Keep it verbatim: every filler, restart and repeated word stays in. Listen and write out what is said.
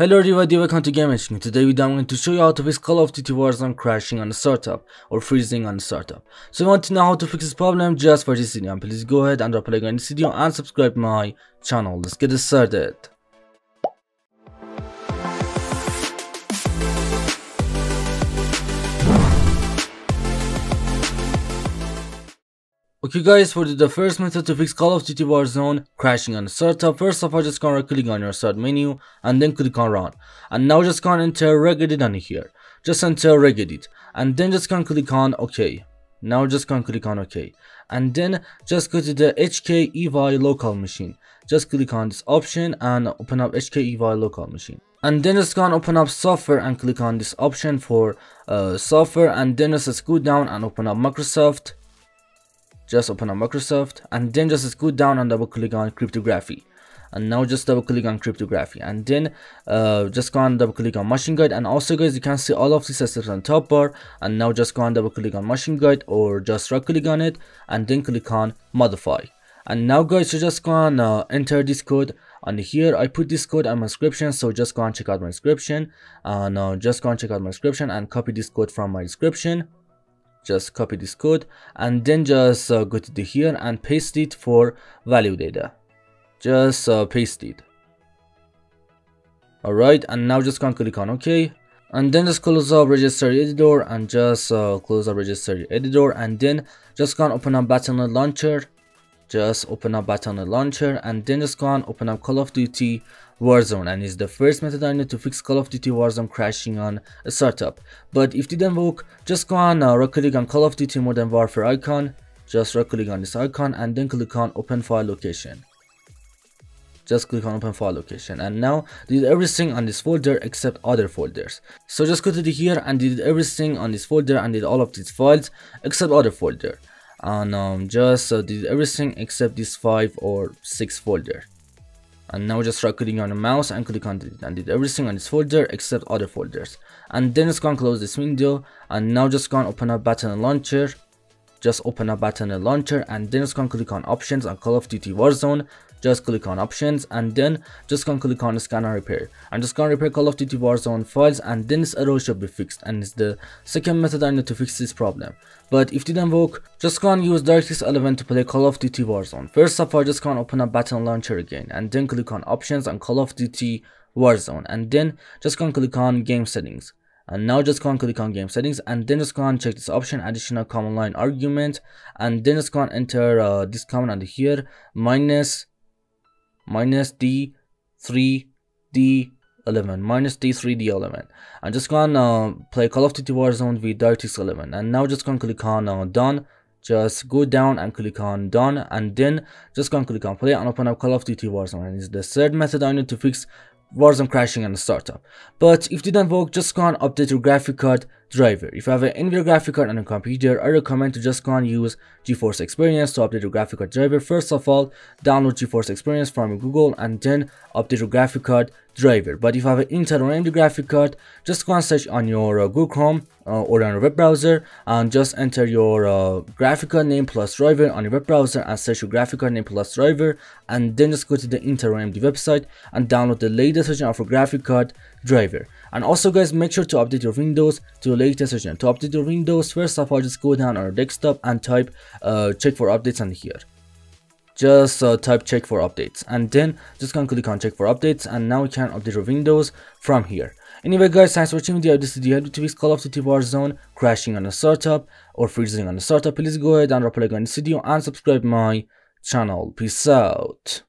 Hello everybody, welcome to GameHQ. Today we are going to show you how to fix Call of Duty Warzone crashing on a startup or freezing on a startup. So you want to know how to fix this problem? Just for this video, and please go ahead and drop a like on this video and subscribe to my channel. Let's get started. Okay guys, for the first method to fix Call of Duty Warzone crashing on the startup, first of all just gonna right click on your start menu and then click on run. And now just gonna enter regedit on here. Just enter regedit and then just gonna click on OK. Now just gonna click on OK. And then just go to the H K E Y local machine. Just click on this option and open up H K E Y local machine. And then just gonna open up software and click on this option for uh, software, and then just scoot down and open up Microsoft. Just open up Microsoft and then just scoot down and double click on cryptography. And now just double click on cryptography and then uh, just go and double click on machine guide. And also guys, you can see all of these assets on top bar, and now just go and double click on machine guide or just right click on it and then click on modify. And now guys, you just go and uh, enter this code on here. I put this code on my description, so just go and check out my description and uh, just go and check out my description and copy this code from my description. Just copy this code and then just uh, go to the here and paste it for value data. Just uh, paste it. Alright, and now just gonna click on OK. And then just close up registry editor and just uh, close up registry editor and then just gonna open up Battle dot net launcher. Just open up Battle dot net launcher and then just gonna open up Call of Duty Warzone, and it's the first method I need to fix Call of Duty Warzone crashing on a startup. But if it didn't work, just go on uh, right click on Call of Duty Modern Warfare icon. Just right click on this icon and then click on open file location. Just click on open file location and now did everything on this folder except other folders. So just go to the here and did everything on this folder and did all of these files except other folder, and um, just uh, did everything except this five or six folder. And now just right clicking on the mouse and click on delete and did everything on this folder except other folders. And then it's gonna close this window and now just gonna open up Battle dot net launcher. Just open up Battle dot net launcher and then it's gonna click on options on Call of Duty Warzone. Just click on options and then just gonna click on scan and repair. I'm just gonna repair Call of Duty Warzone files and then this error should be fixed, and it's the second method I need to fix this problem. But if it didn't work, just gonna use DirectX eleven to play Call of Duty Warzone. First of all, just gonna open up Battle Launcher again and then click on options on Call of Duty Warzone and then just gonna click on game settings. And now just go and click on game settings and then just go and check this option additional command line argument and then just go and enter uh, this command under here minus minus d three d eleven minus d three d eleven and just go and uh, play Call of Duty Warzone with DirectX eleven. And now just go and click on uh, done. Just go down and click on done and then just go and click on play and open up Call of Duty Warzone, and it's the third method I need to fix Warzone crashing on a startup. But if it didn't work, just go and update your graphic card driver. If you have an Nvidia graphic card on your computer, I recommend to just go and use GeForce Experience to update your graphic card driver. First of all, download GeForce Experience from your Google and then update your graphic card driver. But if you have an Intel or A M D graphic card, just go and search on your uh, Google Chrome uh, or on your web browser and just enter your uh, graphic card name plus driver on your web browser and search your graphic card name plus driver and then just go to the Intel or A M D website and download the latest version of your graphic card driver. And also guys, make sure to update your Windows to latest version. To update your Windows, first of all just go down on your desktop and type uh, check for updates on here. Just uh, type check for updates and then just gonna click on check for updates, and now you can update your Windows from here. Anyway guys, thanks for watching the video. This is D three D eleven Call of Duty Warzone crashing on a startup or freezing on a startup. Please go ahead and drop a like on this video and subscribe my channel. Peace out.